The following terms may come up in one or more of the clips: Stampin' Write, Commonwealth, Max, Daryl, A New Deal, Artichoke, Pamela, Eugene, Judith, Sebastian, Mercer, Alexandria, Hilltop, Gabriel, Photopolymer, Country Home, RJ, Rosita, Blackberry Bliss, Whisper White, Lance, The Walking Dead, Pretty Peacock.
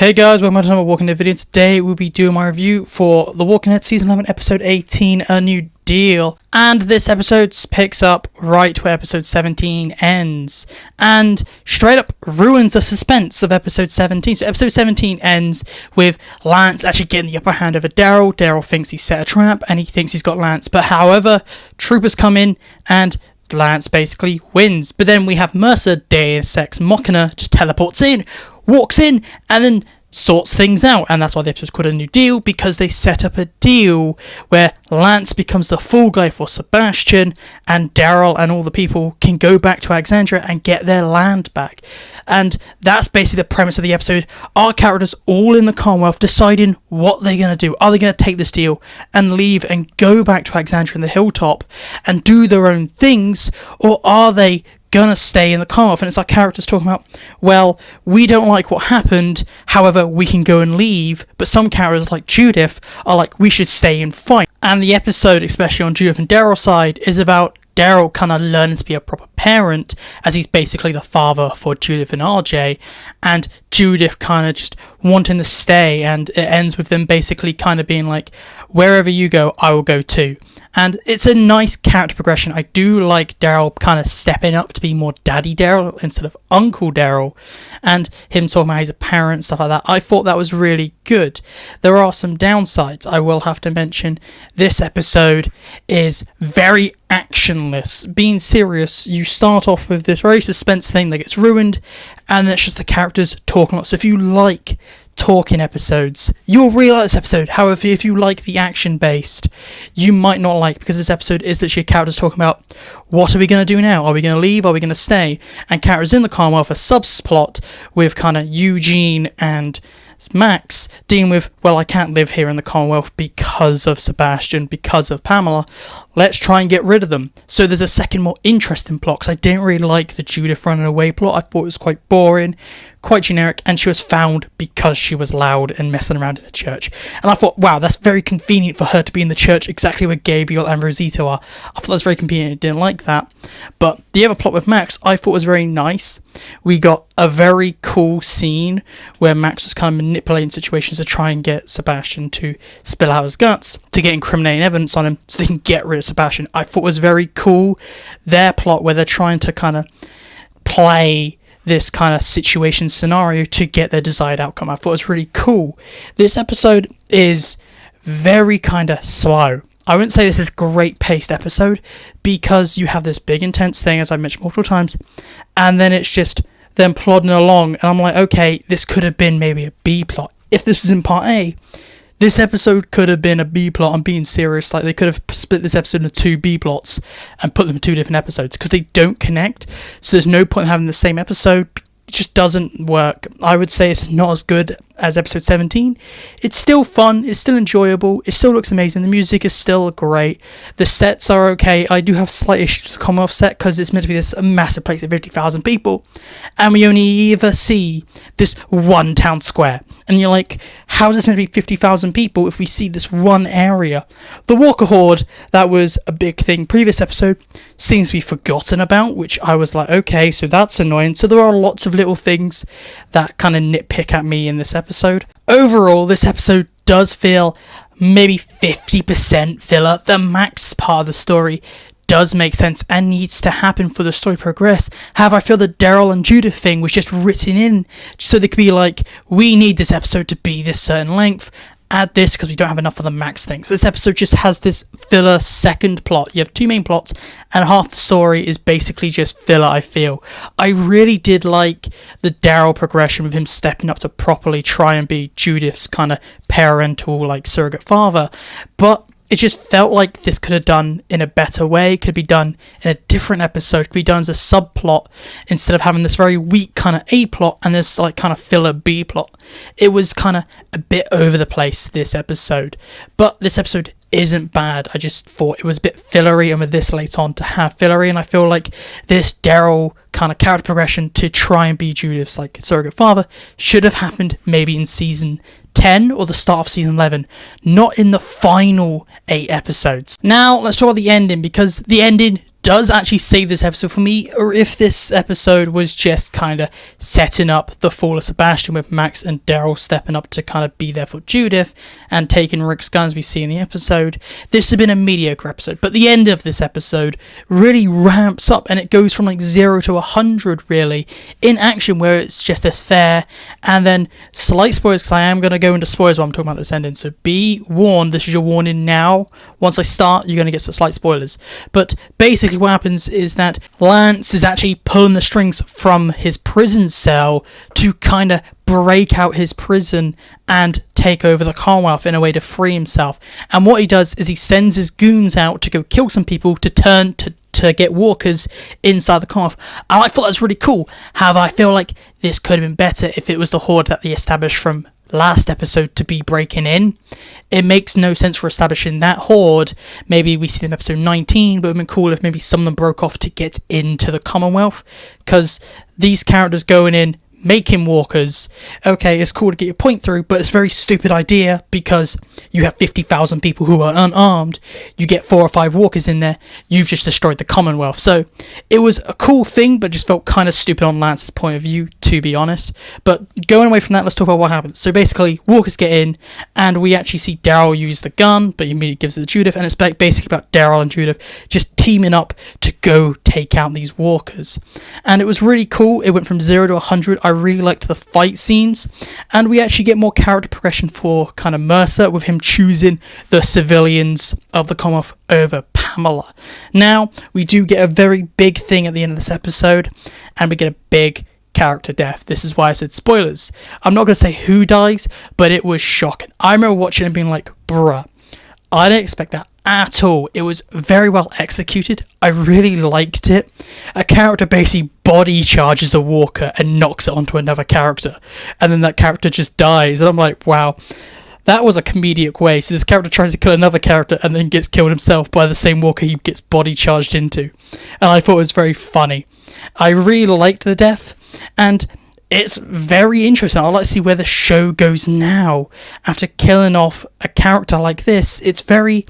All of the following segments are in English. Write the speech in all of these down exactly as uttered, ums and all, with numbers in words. Hey guys, welcome back to another Walking Dead video. Today we'll be doing my review for The Walking Dead Season eleven, Episode eighteen, A New Deal. And this episode picks up right where Episode seventeen ends. And straight up ruins the suspense of Episode seventeen. So Episode seventeen ends with Lance actually getting the upper hand over Daryl. Daryl thinks he set a trap and he thinks he's got Lance. But however, troopers come in and Lance basically wins. But then we have Mercer, Deus Ex Machina, just teleports in, walks in, and then sorts things out. And that's why the episode's called A New Deal, because they set up a deal where Lance becomes the fall guy for Sebastian, and Daryl and all the people can go back to Alexandria and get their land back. And that's basically the premise of the episode. Our characters all in the Commonwealth deciding what they're going to do. Are they going to take this deal and leave and go back to Alexandria in the Hilltop and do their own things, or are they gonna stay in the Commonwealth? And it's our characters talking about, well, we don't like what happened, however, we can go and leave. But some characters, like Judith, are like, we should stay and fight. And the episode, especially on Judith and Daryl's side, is about Daryl kind of learning to be a proper parent, as he's basically the father for Judith and R J, and Judith kind of just wanting to stay. And it ends with them basically kind of being like, wherever you go, I will go too. And it's a nice character progression. I do like Daryl kind of stepping up to be more Daddy Daryl instead of Uncle Daryl, and him talking about he's a parent, stuff like that. I thought that was really good. There are some downsides I will have to mention. This episode is very actionless. Being serious, you start off with this very suspense thing that gets ruined, and it's just the characters talking lots. So if you like talking episodes, you'll really like this episode. However, if you like the action based, you might not like, because this episode is literally characters talking about, what are we going to do now? Are we going to leave? Are we going to stay? And characters in the Commonwealth, a subplot with kind of Eugene and Max dealing with, well, I can't live here in the Commonwealth because of Sebastian, because of Pamela, let's try and get rid of them. So there's a second, more interesting plot, because I didn't really like the Judith running away plot. I thought it was quite boring, quite generic, and she was found because she was loud and messing around in the church. And I thought, wow, that's very convenient for her to be in the church, exactly where Gabriel and Rosita are. I thought that was very convenient. I didn't like that. But the other plot with Max, I thought was very nice. We got a very cool scene where Max was kind of manipulating situations to try and get Sebastian to spill out his guts, to get incriminating evidence on him so they can get rid of Sebastian. I thought was very cool. Their plot where they're trying to kind of play this kind of situation scenario to get their desired outcome. I thought it was really cool. This episode is very kind of slow. I wouldn't say this is a great paced episode, because you have this big intense thing, as I've mentioned multiple times, and then it's just them plodding along, and I'm like, okay, this could have been maybe a B plot. If this was in part A, this episode could have been a B plot. I'm being serious. Like, they could have split this episode into two B plots and put them in two different episodes, because they don't connect. So there's no point in having the same episode. It just doesn't work. I would say it's not as good as episode seventeen. It's still fun. It's still enjoyable. It still looks amazing. The music is still great. The sets are okay. I do have slight issues with the Commonwealth set, because it's meant to be this massive place of fifty thousand people, and we only ever see this one town square. And you're like, how is this meant to be fifty thousand people if we see this one area? The Walker Horde, that was a big thing previous episode, seems to be forgotten about, which I was like, okay, so that's annoying. So there are lots of little things that kind of nitpick at me in this episode. Overall, this episode does feel maybe fifty percent filler. The Max part of the story does make sense and needs to happen for the story progress. However, I feel the Daryl and Judith thing was just written in so they could be like, we need this episode to be this certain length, add this, because we don't have enough of the Max thing. So this episode just has this filler second plot. You have two main plots and half the story is basically just filler, I feel. I really did like the Daryl progression with him stepping up to properly try and be Judith's kind of parental, like, surrogate father, but it just felt like this could have done in a better way, could be done in a different episode, could be done as a subplot instead of having this very weak kind of A plot and this like kind of filler B plot. It was kind of a bit over the place, this episode, but this episode isn't bad. I just thought it was a bit fillery, and with this late on to have fillery, and I feel like this Daryl kind of character progression to try and be Judith's like surrogate father should have happened maybe in season ten or the start of season eleven, not in the final eight episodes. Now let's talk about the ending, because the ending does actually save this episode for me, or if this episode was just kind of setting up the fall of Sebastian, with Max and Daryl stepping up to kind of be there for Judith and taking Rick's guns we see in the episode. This has been a mediocre episode, but the end of this episode really ramps up, and it goes from like zero to a hundred really in action, where it's just as fair. And then slight spoilers, because I am going to go into spoilers while I'm talking about this ending, so be warned, this is your warning now. Once I start, you're going to get some slight spoilers, but basically what happens is that Lance is actually pulling the strings from his prison cell to kind of break out his prison and take over the Commonwealth in a way to free himself. And what he does is he sends his goons out to go kill some people to turn to to get walkers inside the Commonwealth. And I thought that was really cool. However, I feel like this could have been better if it was the horde that they established from last episode to be breaking in. It makes no sense for establishing that horde. Maybe we see them in episode nineteen, but it would have been cool if maybe some of them broke off to get into the Commonwealth, because these characters going in making walkers, okay, it's cool to get your point through, but it's a very stupid idea, because you have fifty thousand people who are unarmed, you get four or five walkers in there, you've just destroyed the Commonwealth. So it was a cool thing, but just felt kind of stupid on Lance's point of view, to be honest. But going away from that, let's talk about what happens. So basically, walkers get in, and we actually see Daryl use the gun, but he immediately gives it to Judith, and it's basically about Daryl and Judith just teaming up to go take out these walkers. And it was really cool. It went from zero to a hundred. I really liked the fight scenes, and we actually get more character progression for kind of Mercer, with him choosing the civilians of the Commonwealth over Pamela. Now we do get a very big thing at the end of this episode, and we get a big character death. This is why I said spoilers. I'm not going to say who dies, but it was shocking. I remember watching and being like, bruh, I didn't expect that at all. It was very well executed. I really liked it. A character basically body charges a walker and knocks it onto another character, and then that character just dies, and I'm like, wow, that was a comedic way. So this character tries to kill another character and then gets killed himself by the same walker he gets body charged into, and I thought it was very funny. I really liked the death, and it's very interesting. I'd like to see where the show goes now after killing off a character like this. It's very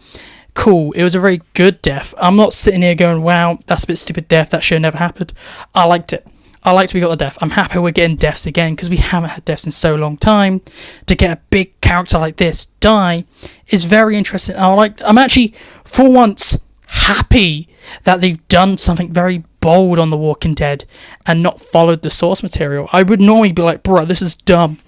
cool. It was a very good death. I'm not sitting here going, wow, that's a bit stupid death, that should have never happened. I liked it. I liked we got the death. I'm happy we're getting deaths again, because we haven't had deaths in so long time. To get a big character like this die is very interesting. I like, I'm actually for once happy that they've done something very bold on The Walking Dead and not followed the source material. I would normally be like, bro, this is dumb,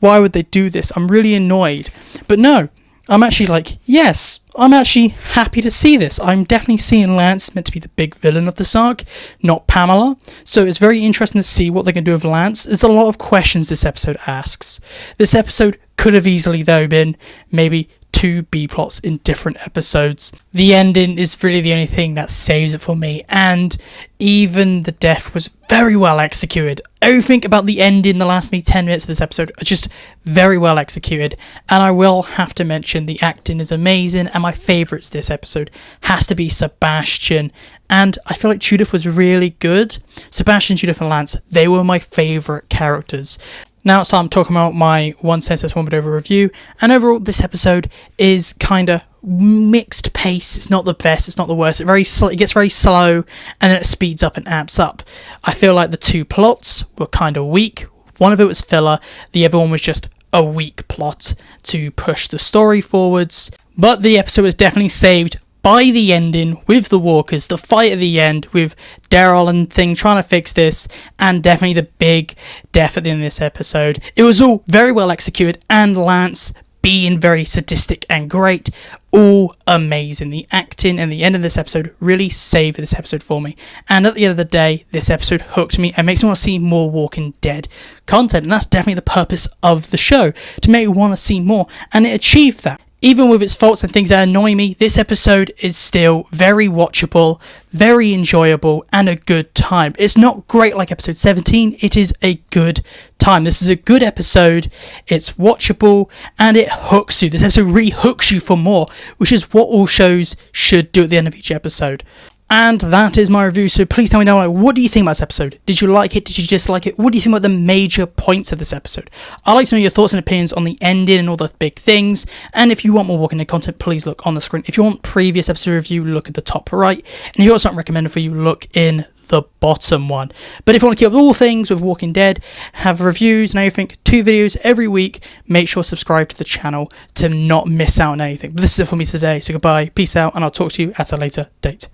why would they do this, I'm really annoyed. But no, I'm actually like, yes, I'm actually happy to see this. I'm definitely seeing Lance meant to be the big villain of this arc, not Pamela. So it's very interesting to see what they can do with Lance. There's a lot of questions this episode asks. This episode could have easily, though, been maybe two B-plots in different episodes. The ending is really the only thing that saves it for me, and even the death was very well executed. Everything about the ending, the last maybe ten minutes of this episode, are just very well executed. And I will have to mention the acting is amazing, and my favourites this episode has to be Sebastian, and I feel like Judith was really good. Sebastian, Judith and Lance, they were my favourite characters. Now it's time talking about my one sentence, one bit over review, and overall this episode is kind of mixed pace. It's not the best, it's not the worst. It very sl it gets very slow, and then it speeds up and amps up. I feel like the two plots were kind of weak. One of it was filler, the other one was just a weak plot to push the story forwards. But the episode was definitely saved by the ending with the walkers, the fight at the end with Daryl and thing trying to fix this, and definitely the big death at the end of this episode. It was all very well executed, and Lance being very sadistic and great, all amazing. The acting and the end of this episode really saved this episode for me, and at the end of the day, this episode hooked me and makes me want to see more Walking Dead content, and that's definitely the purpose of the show, to make me want to see more, and it achieved that. Even with its faults and things that annoy me, this episode is still very watchable, very enjoyable, and a good time. It's not great like episode seventeen, it is a good time. This is a good episode, it's watchable, and it hooks you. This episode really hooks you for more, which is what all shows should do at the end of each episode. And that is my review, so please tell me down below, what do you think about this episode? Did you like it? Did you dislike it? What do you think about the major points of this episode? I'd like to know your thoughts and opinions on the ending and all the big things, and if you want more Walking Dead content, please look on the screen. If you want previous episode review, look at the top right, and if you want something recommended for you, look in the bottom one. But if you want to keep up with all things with Walking Dead, have reviews and everything, two videos every week, make sure to subscribe to the channel to not miss out on anything. But this is it for me today, so goodbye, peace out, and I'll talk to you at a later date.